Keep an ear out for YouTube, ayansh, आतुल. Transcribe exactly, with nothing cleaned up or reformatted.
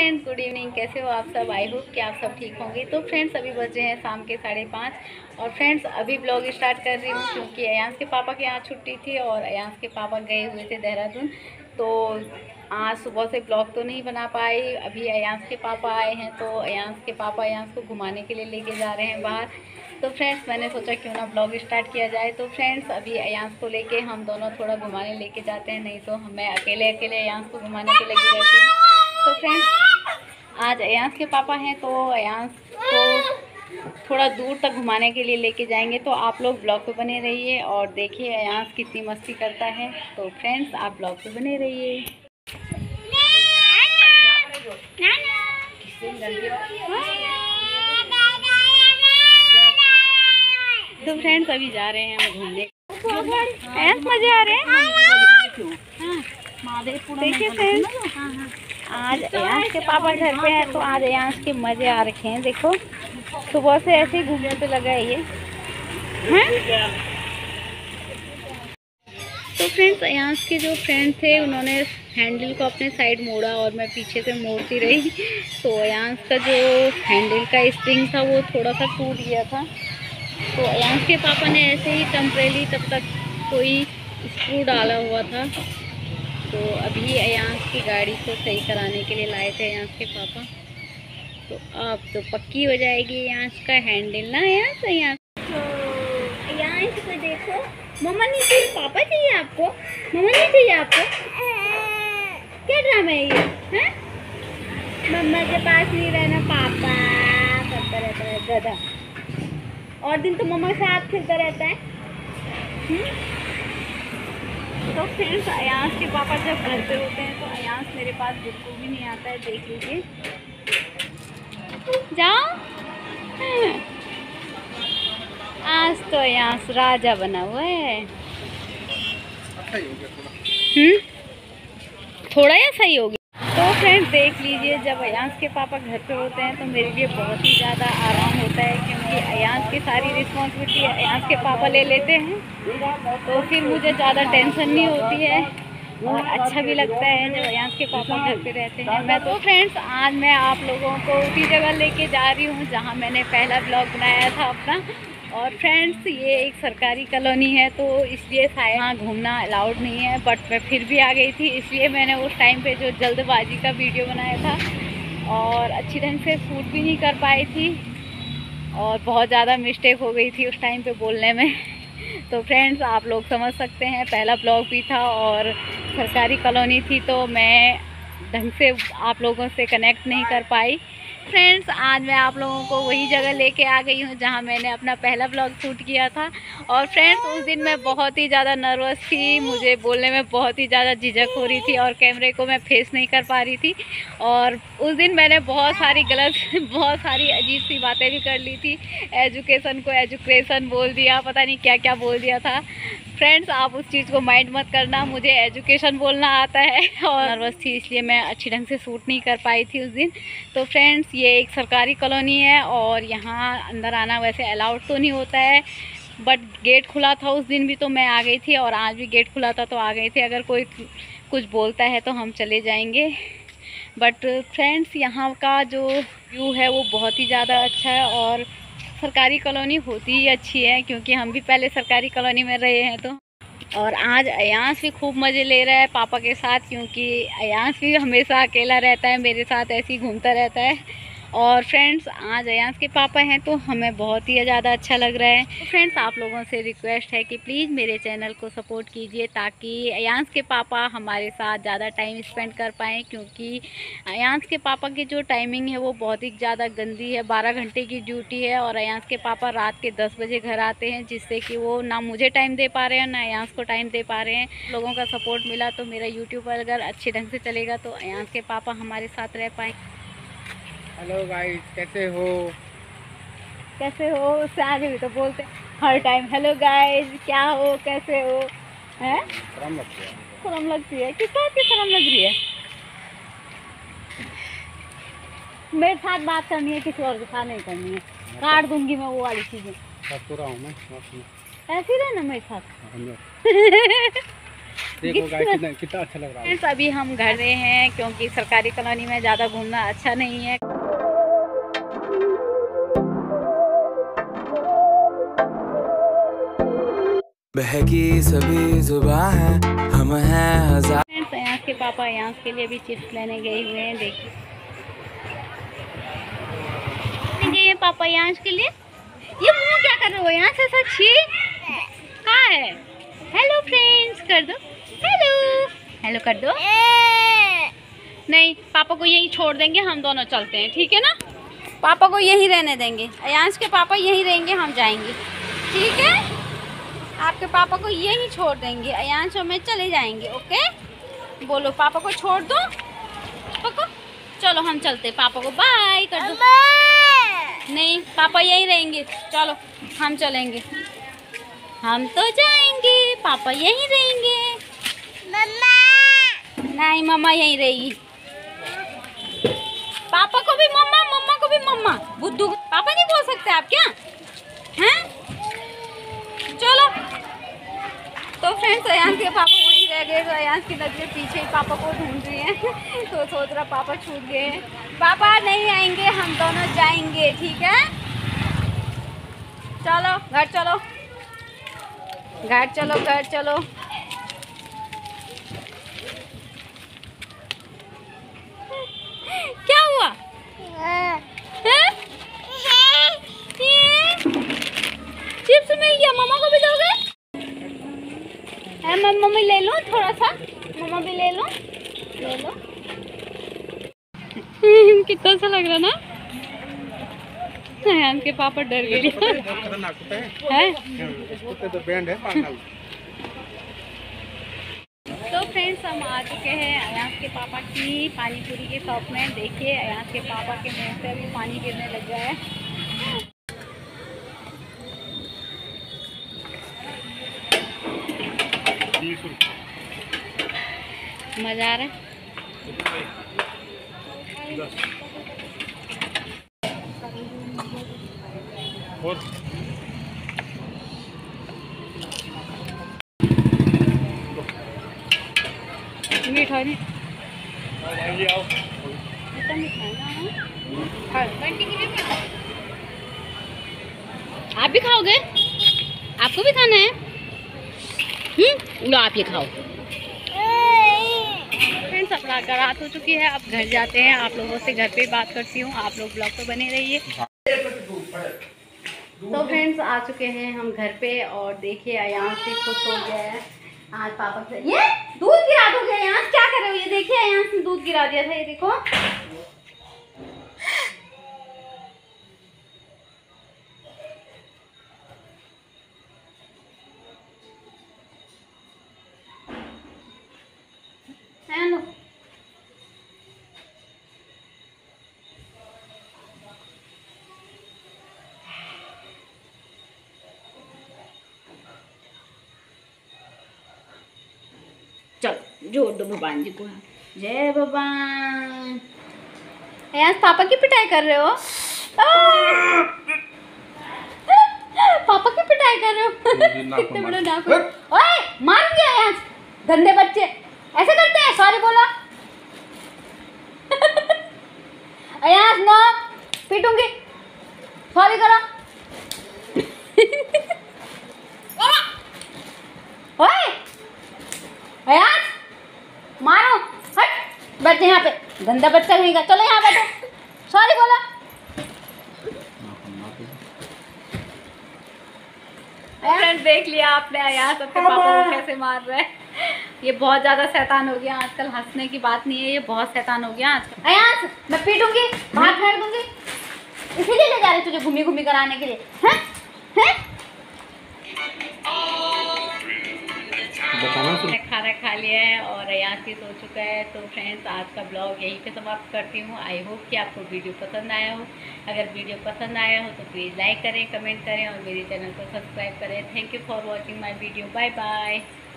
Friends, good evening. कैसे हो आप सब? आई होप कि आप सब ठीक होंगे। तो फ्रेंड्स, अभी बज रहे हैं शाम के साढ़े पाँच और फ्रेंड्स अभी ब्लॉग स्टार्ट कर रही हूँ क्योंकि अयांश के पापा के यहाँ छुट्टी थी और अयांश के पापा गए हुए थे देहरादून, तो आज सुबह से ब्लॉग तो नहीं बना पाई। अभी अयांश के पापा आए हैं तो अयांश के पापा अयांश को घुमाने के लिए लेके जा रहे हैं बाहर। तो फ्रेंड्स, मैंने सोचा क्यों ना ब्लॉग स्टार्ट किया जाए। तो फ्रेंड्स, अभी अयांश को लेके हम दोनों थोड़ा घुमाने लेके जाते हैं, नहीं तो मैं अकेले अकेले अयांश को घुमाने के लेके जाती हूँ। तो फ्रेंड्स, आज अयांश के पापा हैं तो अयांश को थोड़ा दूर तक घुमाने के लिए लेके जाएंगे। तो आप लोग ब्लॉग पे बने रहिए और देखिए अयांश कितनी मस्ती करता है। तो फ्रेंड्स, आप ब्लॉग पे बने रहिए। तो फ्रेंड्स, अभी जा रहे हैं हम घूमने। अयांश मजे आ रहे हैं। आज अयांश के पापा घर पे हैं तो आज अयांश के मज़े आ रखे हैं। देखो, सुबह से ऐसे ही घूमने पे लगा है ये। तो फ्रेंड्स, अयांश के जो फ्रेंड थे उन्होंने हैंडल को अपने साइड मोड़ा और मैं पीछे से मोड़ती रही, तो अयांश का जो हैंडल का स्प्रिंग था वो थोड़ा सा टूट गया था। तो अयांश के पापा ने ऐसे ही टेम्परेरी तब तक कोई स्क्रू डाला हुआ था, तो अभी अयांश की गाड़ी को सही कराने के लिए लाए थे अयांश के पापा। तो अब तो पक्की हो जाएगी अयांश का हैंडल ना। अयांश अयांश अयांश को देखो, मम्मा नहीं चाहिए, पापा चाहिए आपको, मम्मा नहीं चाहिए आपको। क्या ड्रामा है ये? है मम्मा के पास नहीं रहना, पापा करता रहता है गधा। और दिन तो मम्मा के साथ खेलता रहता है। हुँ? तो फ्रेंड्स, अयांश के पापा जब घर पे होते हैं तो अयांश मेरे पास बिल्कुल भी नहीं आता है। देख लीजिए, जाओ। आज तो अयांश राजा बना हुआ है। हम्म, थोड़ा या सही हो गया। तो फ्रेंड्स, देख लीजिए, जब अयांश के पापा घर पे होते हैं तो मेरे लिए बहुत ही ज़्यादा आराम होता है क्योंकि अयांश की सारी रिस्पॉन्सिबिलिटी अयांश के पापा ले लेते हैं, तो फिर मुझे ज़्यादा टेंशन नहीं होती है और अच्छा भी लगता है जब अयांश के पापा घर पे रहते हैं। मैं तो फ्रेंड्स, आज मैं आप लोगों को उसी जगह लेके जा रही हूँ जहाँ मैंने पहला ब्लॉग बनाया था अपना। और फ्रेंड्स, ये एक सरकारी कॉलोनी है तो इसलिए शायद यहाँ घूमना अलाउड नहीं है, बट मैं फिर भी आ गई थी। इसलिए मैंने उस टाइम पर जो जल्दबाजी का वीडियो बनाया था और अच्छी ढंग से शूट भी नहीं कर पाई थी और बहुत ज़्यादा मिस्टेक हो गई थी उस टाइम पर बोलने में। तो फ्रेंड्स, आप लोग समझ सकते हैं, पहला ब्लॉग भी था और सरकारी कॉलोनी थी तो मैं ढंग से आप लोगों से कनेक्ट नहीं कर पाई। फ्रेंड्स, आज मैं आप लोगों को वही जगह लेके आ गई हूँ जहाँ मैंने अपना पहला ब्लॉग शूट किया था। और फ्रेंड्स, उस दिन मैं बहुत ही ज़्यादा नर्वस थी, मुझे बोलने में बहुत ही ज़्यादा झिझक हो रही थी और कैमरे को मैं फेस नहीं कर पा रही थी। और उस दिन मैंने बहुत सारी गलत बहुत सारी अजीब सी बातें भी कर ली थी। एजुकेशन को एजुकेशन बोल दिया, पता नहीं क्या क्या बोल दिया था। फ्रेंड्स, आप उस चीज़ को माइंड मत करना, मुझे एजुकेशन बोलना आता है और नर्वस थी इसलिए मैं अच्छी ढंग से शूट नहीं कर पाई थी उस दिन। तो फ्रेंड्स, ये एक सरकारी कॉलोनी है और यहाँ अंदर आना वैसे अलाउड तो नहीं होता है, बट गेट खुला था उस दिन भी तो मैं आ गई थी और आज भी गेट खुला था तो आ गई थी। अगर कोई कुछ बोलता है तो हम चले जाएंगे। बट फ्रेंड्स, यहाँ का जो व्यू है वो बहुत ही ज़्यादा अच्छा है और सरकारी कॉलोनी होती ही अच्छी है क्योंकि हम भी पहले सरकारी कॉलोनी में रहे हैं। तो और आज अयांश भी खूब मज़े ले रहा है पापा के साथ क्योंकि अयांश भी हमेशा अकेला रहता है, मेरे साथ ऐसे ही घूमता रहता है। और फ्रेंड्स, आज अयांश के पापा हैं तो हमें बहुत ही ज़्यादा अच्छा लग रहा है। तो फ्रेंड्स, आप लोगों से रिक्वेस्ट है कि प्लीज़ मेरे चैनल को सपोर्ट कीजिए ताकि अयांश के पापा हमारे साथ ज़्यादा टाइम स्पेंड कर पाएँ क्योंकि अयांश के पापा की जो टाइमिंग है वो बहुत ही ज़्यादा गंदी है। बारह घंटे की ड्यूटी है और अयांश के पापा रात के दस बजे घर आते हैं, जिससे कि वो ना मुझे टाइम दे पा रहे हैं ना अयांश को टाइम दे पा रहे हैं। लोगों का सपोर्ट मिला तो मेरा यूट्यूब अगर अच्छे ढंग से चलेगा तो अयांश के पापा हमारे साथ रह पाएँ। हेलो गाइस, कैसे हो? कैसे हो? उससे आगे भी तो बोलते हर टाइम हेलो गाइस, क्या हो, कैसे हो। हैं, शर्म लगती है, शर्म लगती है। किस बात की शर्म लग रही है? मेरे साथ बात करनी है, किसी और के साथ नहीं करनी है। काट दूंगी मैं वो वाली चीज़ें। ऐसी रहना मेरे साथ। देखो गाइस कितना कितना अच्छा लग रहा है। अभी हम घर में हैं क्योंकि सरकारी कॉलोनी में ज़्यादा घूमना अच्छा नहीं है। बहकी सभी जुबां है हम हैं हजार। अयांश के पापा अयांश के लिए भी चिप्स लेने गए हुए हैं। देखिए गए हैं पापा अयांश के लिए। ये मुँह क्या कर रहे हो अयांश, ऐसा छीन कहाँ है? हेलो फ्रेंड्स कर दो, हेलो हेलो कर दो। नहीं पापा को यहीं छोड़ देंगे, हम दोनों चलते हैं ठीक है ना। पापा को यहीं रहने देंगे, अयांश के पापा यहीं रहेंगे, हम जाएंगे ठीक है। आपके पापा को यहीं छोड़ देंगे, अयांश और मैं चले जाएंगे। ओके बोलो पापा को छोड़ दो, पको चलो हम चलते, पापा को बाय कर दो। नहीं पापा यहीं रहेंगे, चलो हम चलेंगे, हम तो जाएंगे, पापा यहीं रहेंगे। मम्मा नहीं मम्मा यहीं रहेगी। पापा को भी मम्मा, मम्मा को भी मम्मा। बुद्धू पापा नहीं बोल सकते आप क्या हैं? चलो तो फ्रेंड्स अयांश के पापा वहीं रह गए, तो अयांश की नजरें पीछे ही पापा को ढूंढ रही हैं। तो सोच रहा पापा छूट गए हैं। पापा नहीं आएंगे, हम दोनों जाएंगे ठीक है। चलो घर चलो, घर चलो, घर चलो। क्या हुआ है? चिप्स मिल गया, मम्मा को भी दोगे? मम्मा भी ले लो थोड़ा सा, मम्मा भी ले लो, ले लो। कितना सा लग रहा ना के पापा डर गए हैं। तो फ्रेंड्स हम आ चुके हैं अयांश के पापा की पानी पूरी के शॉप में। देखिए अयांश के पापा के मुँह से अभी पानी गिरने लग गया है। मजा आ रहा है। और मीठा नहीं आइए आओ इतना मीठा ना। हां बंटी के लिए आप भी खाओगे, आपको भी खाना है। हम्म लो आप ये खाओ। फ्रेंड्स अब रात हो चुकी है, अब घर जाते हैं। आप लोगों से घर पे बात करती हूँ, आप लोग ब्लॉग पे बने रहिए। तो फ्रेंड्स आ चुके हैं हम घर पे और देखिए अयांश से खुश हो गया है आज पापा से। ये दूध गिरा दोगे अयांश, क्या कर रहे हो? ये देखिए अयांश ने दूध गिरा दिया था, ये देखो। चलो जोड़ दो भगवान जी को, जय भगवान। अयांश पापा की पिटाई कर रहे हो, पापा की पिटाई कर रहे हो। कितने बड़े नाखून, ओए मारूंगी अयांश, गंदे बच्चे ऐसे करते हैं। सॉरी बोलो अयांश, ना पीटूंगी, सॉरी करो। ओए अयांश मारो, हट बैठे यहाँ पे, गंदा बच्चा रहेगा। चलो यहाँ बैठो, सॉरी बोला। फ्रेंड्स देख लिया आपने अयांश अपने पापा को कैसे मार रहा है। ये बहुत ज्यादा शैतान हो गया आजकल, हंसने की बात नहीं है, ये बहुत शैतान हो गया आजकल। अयांश मैं पीटूंगी, बाहर फेंक दूंगी, इसीलिए ले जा रहे तुझे घूमी घूमी कराने के लिए। है? है? खाना खा लिया है और अयांश भी सो चुका है। तो फ्रेंड्स आज का ब्लॉग यहीं पे समाप्त करती हूँ। आई होप कि आपको वीडियो पसंद आया हो। अगर वीडियो पसंद आया हो तो प्लीज़ लाइक करें, कमेंट करें और मेरे चैनल को सब्सक्राइब करें। Thank you for watching my video, bye bye.